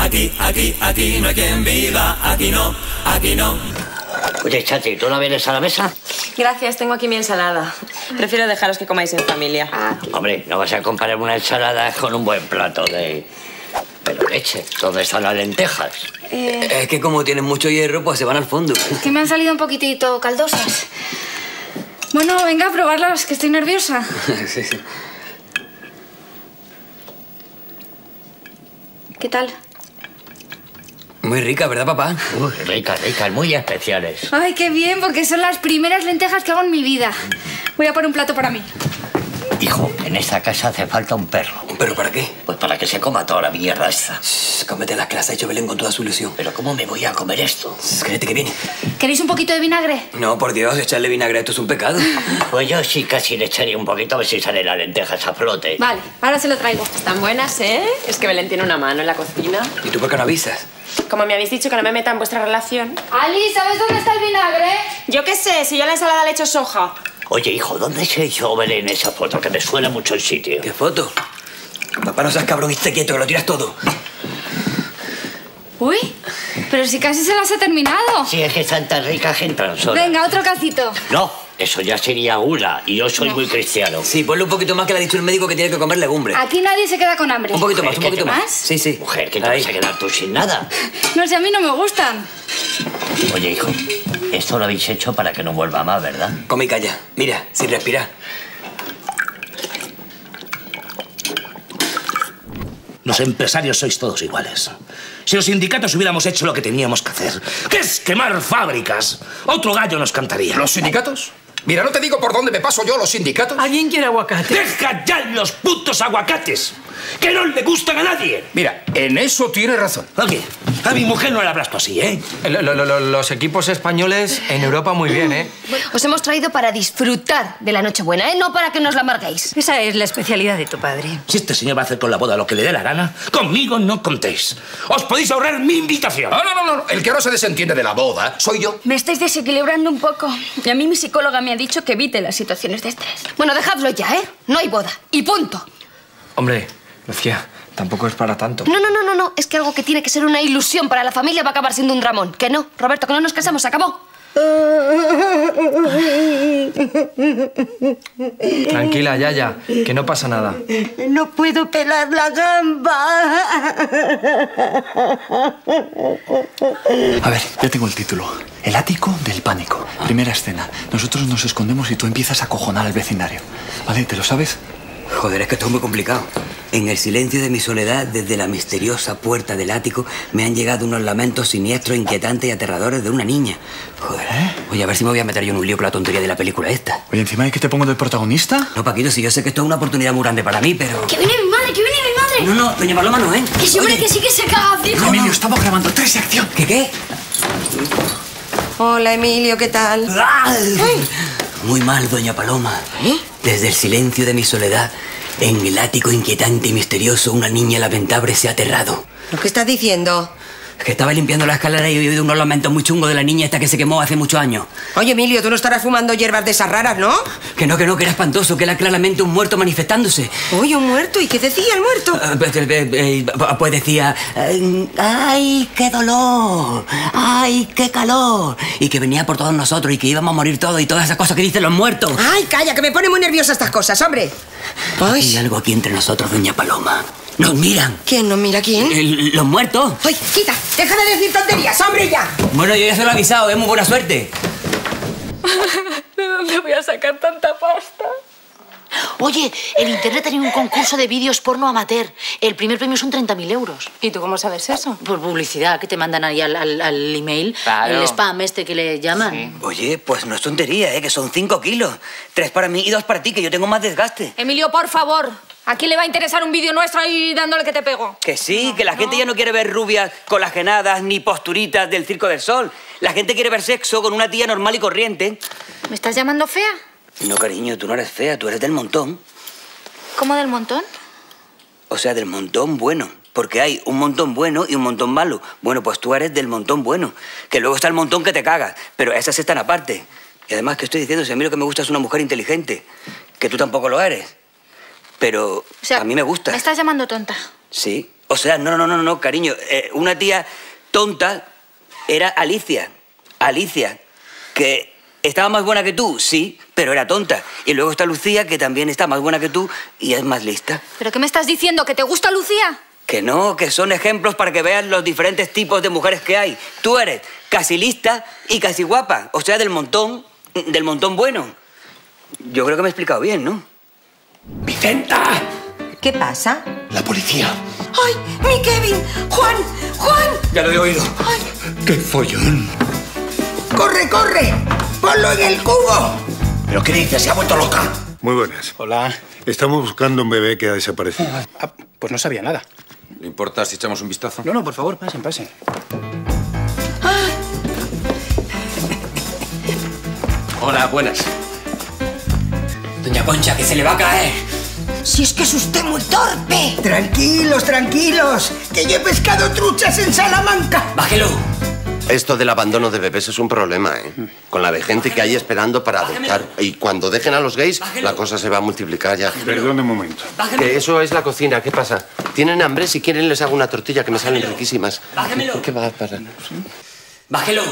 Aquí, aquí, aquí no hay quien viva, aquí no, aquí no. Oye, Chati, ¿tú no vienes a la mesa? Gracias, tengo aquí mi ensalada. Prefiero dejaros que comáis en familia. Hombre, no vas a comparar una ensalada con un buen plato de... Pero leche, ¿dónde están las lentejas? Es que como tienen mucho hierro, pues se van al fondo. Es que me han salido un poquitito caldosas. Bueno, venga a probarlas, que estoy nerviosa. Sí, sí. ¿Qué tal? Muy rica, ¿verdad, papá? Uy, rica, rica, muy especiales. Ay, qué bien, porque son las primeras lentejas que hago en mi vida. Voy a poner un plato para mí. Hijo, en esta casa hace falta un perro. ¿Pero para qué? Pues para que se coma toda la mierda esta. Shh, cómete las que las ha hecho Belén con toda su ilusión. ¿Pero cómo me voy a comer esto? Créete que viene. ¿Queréis un poquito de vinagre? No, por Dios, echarle vinagre a esto es un pecado. Pues yo sí casi le echaría un poquito a ver si sale la lenteja esa flote. Vale, ahora se lo traigo. Están buenas, ¿eh? Es que Belén tiene una mano en la cocina. ¿Y tú por qué no avisas? Como me habéis dicho que no me meta en vuestra relación. Ali, ¿sabes dónde está el vinagre? Yo qué sé, si yo a la ensalada le echo soja. Oye, hijo, ¿dónde se echó Belén esa foto? Que me suena mucho el sitio. ¿Qué foto? Papá, no seas cabrón y esté quieto, que lo tiras todo. Uy, pero si casi se las ha terminado. Sí, es que están tan ricas que entran solas. Venga, otro cacito. No, eso ya sería gula y yo soy muy cristiano. Sí, ponle un poquito más que le ha dicho el médico que tiene que comer legumbres. Aquí nadie se queda con hambre. Un poquito más, un poquito más. Sí, sí. Mujer, que te vas a quedar tú sin nada. No sé, a mí no me gustan. Oye, hijo, esto lo habéis hecho para que no vuelva más, ¿verdad? Come y calla. Mira, sin respirar. Los empresarios sois todos iguales. Si los sindicatos hubiéramos hecho lo que teníamos que hacer, que es quemar fábricas, otro gallo nos cantaría. ¿Los sindicatos? Mira, no te digo por dónde me paso yo los sindicatos. ¿Alguien quiere aguacate? ¡Deja ya los putos aguacates! ¡Que no le gustan a nadie! Mira, en eso tiene razón. Oye, a mi mujer no la hablas tú así, ¿eh? Los equipos españoles en Europa muy bien, ¿eh? Os hemos traído para disfrutar de la Nochebuena, ¿eh? No para que nos la amarguéis. Esa es la especialidad de tu padre. Si este señor va a hacer con la boda lo que le dé la gana, conmigo no contéis. Os podéis ahorrar mi invitación. No, no, no, no. El que ahora se desentiende de la boda soy yo. Me estáis desequilibrando un poco. Y a mí mi psicóloga me ha dicho que evite las situaciones de estrés. Bueno, dejadlo ya, ¿eh? No hay boda. Y punto. Hombre, Lucía, tampoco es para tanto. No, no, no, no, no. Es que algo que tiene que ser una ilusión para la familia va a acabar siendo un dramón. Que no, Roberto, que no nos casamos, se acabó. Tranquila, Yaya, que no pasa nada. No puedo pelar la gamba. A ver, ya tengo el título. El ático del pánico. Primera escena. Nosotros nos escondemos y tú empiezas a cojonar al vecindario. ¿Vale? ¿Te lo sabes? Joder, es que esto es muy complicado. En el silencio de mi soledad, desde la misteriosa puerta del ático, me han llegado unos lamentos siniestros, inquietantes y aterradores de una niña. Joder, ¿eh? Oye, a ver si me voy a meter yo en un lío con la tontería de la película esta. Oye, encima de que te pongo del protagonista. No, Paquito, si yo sé que esto es una oportunidad muy grande para mí, pero... ¡Que viene mi madre, que viene mi madre! No, no, doña Paloma no, ¿eh? Que siempre que sí que se caga, fijo. No, Emilio, estamos grabando 3 de acción. ¿Qué? Hola, Emilio, ¿qué tal? Muy mal, doña Paloma. ¿Eh? Desde el silencio de mi soledad, en el ático inquietante y misterioso, una niña lamentable se ha aterrado. ¿Lo que estás diciendo? Es que estaba limpiando la escalera y he oído unos lamentos muy chungos de la niña esta que se quemó hace muchos años. Oye, Emilio, tú no estarás fumando hierbas de esas raras, ¿no? Que no, que no, que era espantoso, que era claramente un muerto manifestándose. Oye, ¿un muerto? ¿Y qué decía el muerto? Pues decía... ¡Ay, qué dolor! ¡Ay, qué calor! Y que venía por todos nosotros y que íbamos a morir todos y todas esas cosas que dicen los muertos. ¡Ay, calla, que me ponen muy nerviosa estas cosas, hombre! Hay algo aquí entre nosotros, doña Paloma. ¡Nos miran! ¿Quién nos mira? ¿Quién? Los muertos. ¡Ay, quita! ¡Deja de decir tonterías, hombre, ya! Bueno, yo ya se lo he avisado, ¿eh? Muy buena suerte. ¿De dónde voy a sacar tanta pasta? Oye, en internet tenía un concurso de vídeos porno amateur. El primer premio son 30.000 euros. ¿Y tú cómo sabes eso? Por publicidad, que te mandan ahí al email. Claro. El spam este que le llaman. Sí. Oye, pues no es tontería, ¿eh? Que son 5 kilos. 3 para mí y 2 para ti, que yo tengo más desgaste. Emilio, por favor. ¿A quién le va a interesar un vídeo nuestro ahí dándole que te pego? Que sí, no, que la gente ya no quiere ver rubias colagenadas ni posturitas del Circo del Sol. La gente quiere ver sexo con una tía normal y corriente. ¿Me estás llamando fea? No, cariño, tú no eres fea, tú eres del montón. ¿Cómo del montón? O sea, del montón bueno. Porque hay un montón bueno y un montón malo. Bueno, pues tú eres del montón bueno. Que luego está el montón que te cagas, pero esas están aparte. Y además, ¿qué estoy diciendo? Si a mí lo que me gusta es una mujer inteligente, que tú tampoco lo eres. Pero o sea, a mí me gusta. ¿Me estás llamando tonta? Sí. O sea, no, cariño. Una tía tonta era Alicia. Alicia, que estaba más buena que tú, sí, pero era tonta. Y luego está Lucía, que también está más buena que tú y es más lista. ¿Pero qué me estás diciendo? ¿Que te gusta Lucía? Que no, que son ejemplos para que veas los diferentes tipos de mujeres que hay. Tú eres casi lista y casi guapa. O sea, del montón bueno. Yo creo que me he explicado bien, ¿no? ¡Vicenta! ¿Qué pasa? La policía. ¡Ay, mi Kevin! ¡Juan! ¡Juan! Ya lo he oído. ¡Ay! ¡Qué follón! ¡Corre, corre! ¡Ponlo en el cubo! ¿Pero qué dices? ¿Se ha vuelto loca? Muy buenas. Hola. Estamos buscando un bebé que ha desaparecido. Ah, pues no sabía nada. ¿Le importa si echamos un vistazo? No, por favor, pasen, pasen. ¡Ah! Hola, buenas. Doña Concha, que se le va a caer. Si es que es usted muy torpe. Tranquilos, tranquilos, que yo he pescado truchas en Salamanca. Bájelo. Esto del abandono de bebés es un problema, ¿eh? Con la de gente que hay esperando para adoptar. Y cuando dejen a los gays, la cosa se va a multiplicar ya. Perdón un momento. Que eso es la cocina, ¿qué pasa? Tienen hambre, si quieren les hago una tortilla que me salen riquísimas. Bájemelo. ¿Qué va a pasar? Bájelo.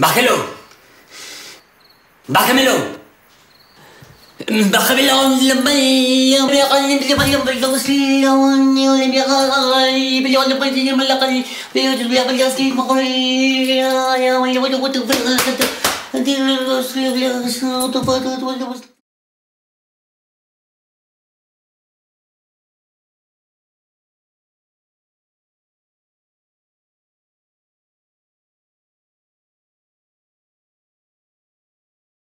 Bájelo. Bájemelo. Bájemelo.